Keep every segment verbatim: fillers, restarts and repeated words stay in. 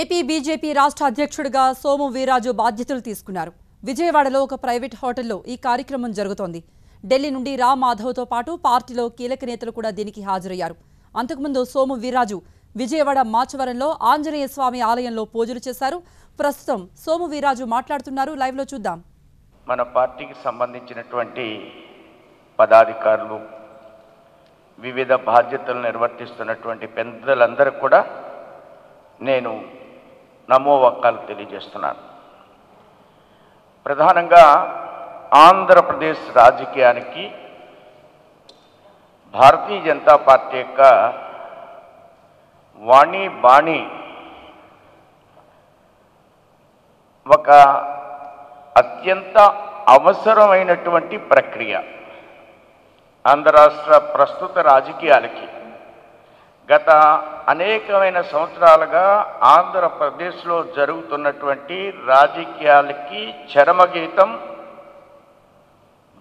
AP BJP రాష్ట్ర అధ్యక్షుడిగా సోము వీరాజు బాధ్యతలు తీసుకున్నారు. విజయవాడలో ఒక ప్రైవేట్ హోటల్లో ఈ కార్యక్రమం జరుగుతోంది. ఢిల్లీ నుండి రామ్ మాధవ్ తో పాటు పార్టీలో కీలక నేతలు కూడా దీనికి హాజరయ్యారు. అంతకుముందు సోము వీరాజు విజయవాడ మాచవరంలో ఆంజనేయ స్వామి ఆలయంలో పూజలు చేశారు. ప్రస్తుతం సోము వీరాజు మాట్లాడుతున్నారు, లైవ్ లో చూద్దాం. మన పార్టీకి సంబంధించినటువంటి పదాధికారులు వివిధ బాధ్యతలు నిర్వర్తిస్తున్నటువంటి పెద్దలందరూ కూడా నేను నమో వాక్యాలు తెలియజేస్తున్నాను. ప్రధానంగా ఆంధ్రప్రదేశ్ రాజకీయానికి భారతీయ జనతా పార్టీ యొక్క వాణి బాణి ఒక అత్యంత అవసరమైనటువంటి ప్రక్రియ. ఆంధ్ర రాష్ట్ర ప్రస్తుత రాజకీయాలకి గత అనేకమైన సంవత్సరాలుగా ఆంధ్రప్రదేశ్లో జరుగుతున్నటువంటి రాజకీయాలకి చరమగీతం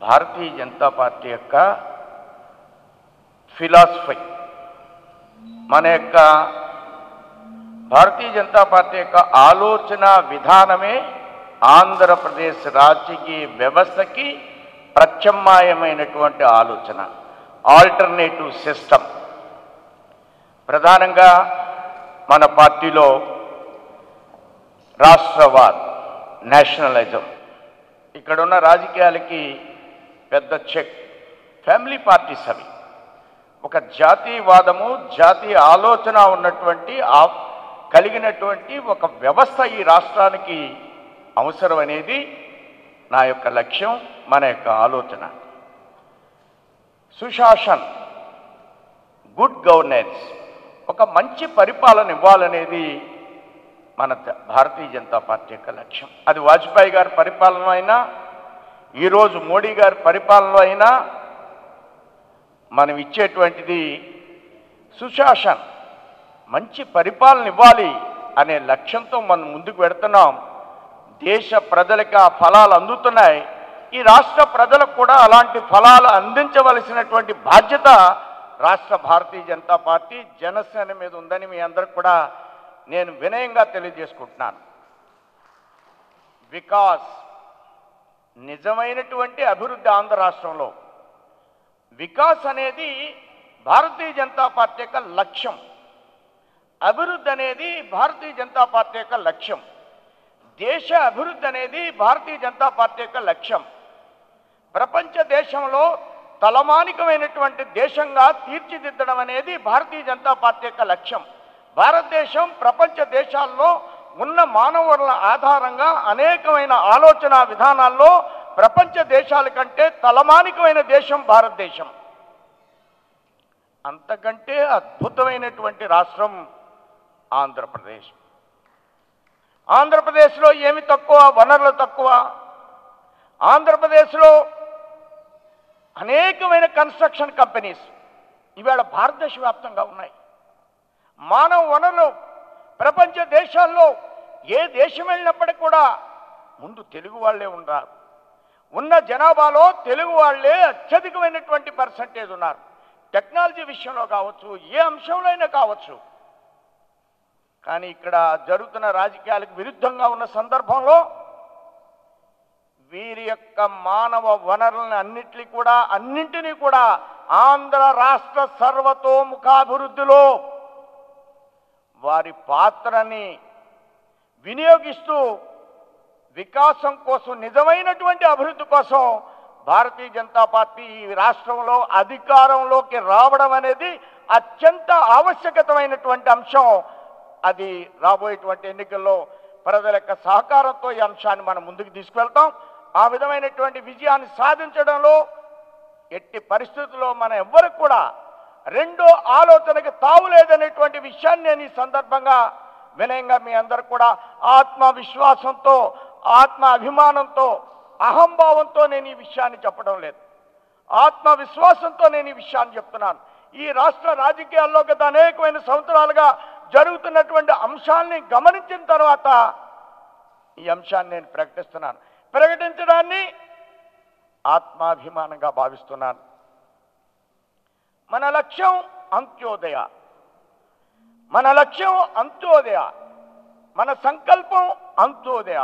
భారతీయ జనతా పార్టీ యొక్క ఫిలాసఫీ. మన యొక్క భారతీయ జనతా పార్టీ యొక్క ఆలోచన విధానమే ఆంధ్రప్రదేశ్ రాజకీయ వ్యవస్థకి ప్రత్యామ్నాయమైనటువంటి ఆలోచన, ఆల్టర్నేటివ్ సిస్టమ్. ప్రధానంగా మన పార్టీలో రాష్ట్రవాద్, నేషనలిజం, ఇక్కడున్న రాజకీయాలకి పెద్ద చెక్. ఫ్యామిలీ పార్టీస్ అవి ఒక జాతీయవాదము, జాతీయ ఆలోచన ఉన్నటువంటి కలిగినటువంటి ఒక వ్యవస్థ ఈ రాష్ట్రానికి అవసరం అనేది నా యొక్క లక్ష్యం, మన యొక్క ఆలోచన. సుశాసన్, గుడ్ గవర్నెన్స్, ఒక మంచి పరిపాలన ఇవ్వాలనేది మన భారతీయ జనతా పార్టీ యొక్క లక్ష్యం. అది వాజ్పేయి గారి పరిపాలన అయినా, ఈరోజు మోడీ గారి పరిపాలన అయినా మనం ఇచ్చేటువంటిది సుశాసన్, మంచి పరిపాలన ఇవ్వాలి అనే లక్ష్యంతో మనం ముందుకు వెడుతున్నాం. దేశ ప్రజలకు ఆ ఫలాలు అందుతున్నాయి. ఈ రాష్ట్ర ప్రజలకు కూడా అలాంటి ఫలాలు అందించవలసినటువంటి బాధ్యత రాష్ట్ర భారతీయ జనతా పార్టీ, జనసేన మీద ఉందని మీ అందరికి కూడా నేను వినయంగా తెలియజేసుకుంటున్నాను. వికాస్, నిజమైనటువంటి అభివృద్ధి ఆంధ్ర రాష్ట్రంలో వికాస్ అనేది భారతీయ జనతా పార్టీ యొక్క లక్ష్యం. అభివృద్ధి అనేది భారతీయ జనతా పార్టీ యొక్క లక్ష్యం. దేశ అభివృద్ధి అనేది భారతీయ జనతా పార్టీ యొక్క లక్ష్యం. ప్రపంచ దేశంలో తలమానికమైనటువంటి దేశంగా తీర్చిదిద్దడం అనేది భారతీయ జనతా పార్టీ యొక్క లక్ష్యం. భారతదేశం ప్రపంచ దేశాల్లో ఉన్న మానవ వనరుల ఆధారంగా అనేకమైన ఆలోచన విధానాల్లో ప్రపంచ దేశాల కంటే తలమానికమైన దేశం భారతదేశం. అంతకంటే అద్భుతమైనటువంటి రాష్ట్రం ఆంధ్రప్రదేశ్. ఆంధ్రప్రదేశ్లో ఏమి తక్కువ? వనరులు తక్కువ. ఆంధ్రప్రదేశ్లో అనేకమైన కన్స్ట్రక్షన్ కంపెనీస్ ఇవాళ భారతదేశ వ్యాప్తంగా ఉన్నాయి. మానవ వనరులు ప్రపంచ దేశాల్లో ఏ దేశం వెళ్ళినప్పటికీ కూడా ముందు తెలుగు వాళ్ళే ఉన్నారు. ఉన్న జనాభాలో తెలుగు వాళ్ళే అత్యధికమైనటువంటి పర్సంటేజ్ ఉన్నారు. టెక్నాలజీ విషయంలో కావచ్చు, ఏ అంశంలోనైనా కావచ్చు. కానీ ఇక్కడ జరుగుతున్న రాజకీయాలకు విరుద్ధంగా ఉన్న సందర్భంలో వీరి యొక్క మానవ వనరులను అన్నింటినీ కూడా అన్నింటినీ కూడా ఆంధ్ర రాష్ట్ర సర్వతోముఖాభివృద్ధిలో వారి పాత్రని వినియోగిస్తూ వికాసం కోసం, నిజమైనటువంటి అభివృద్ధి కోసం భారతీయ జనతా పార్టీ ఈ రాష్ట్రంలో అధికారంలోకి రావడం అనేది అత్యంత ఆవశ్యకతమైనటువంటి అంశం. అది రాబోయేటువంటి ఎన్నికల్లో ప్రజల యొక్క సహకారంతో ఈ అంశాన్ని మనం ముందుకు తీసుకువెళ్తాం. ఆ విధమైనటువంటి విజయాన్ని సాధించడంలో ఎట్టి పరిస్థితుల్లో మనం ఎవ్వరూ కూడా రెండో ఆలోచనకి తావు లేదనేటువంటి విషయాన్ని నేను ఈ సందర్భంగా వినయంగా మీ అందరూ కూడా ఆత్మవిశ్వాసంతో, ఆత్మ అభిమానంతో, అహంభావంతో నేను ఈ విషయాన్ని చెప్పడం లేదు, ఆత్మవిశ్వాసంతో నేను ఈ విషయాన్ని చెప్తున్నాను. ఈ రాష్ట్ర రాజకీయాల్లో గత అనేకమైన సంవత్సరాలుగా జరుగుతున్నటువంటి అంశాలని గమనించిన తర్వాత ఈ అంశాన్ని నేను ప్రకటిస్తున్నాను. ప్రకటించడాన్ని ఆత్మాభిమానంగా భావిస్తున్నాను. మన లక్ష్యం అంత్యోదయ, మన లక్ష్యం అంత్యోదయ. మన సంకల్పం అంత్యోదయ